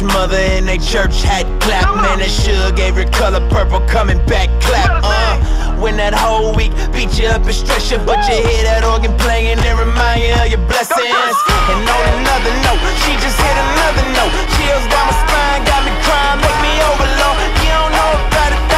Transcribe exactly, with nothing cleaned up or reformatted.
church mother in they church hat clap. Man, that sugar gave her color purple, coming back clap. Uh, when that whole week beat you up and stretch you, but you hear that organ playing and remind you of your blessings. And on another note, she just hit another note. Chills down my spine, got me crying, make me overload. You don't know about it.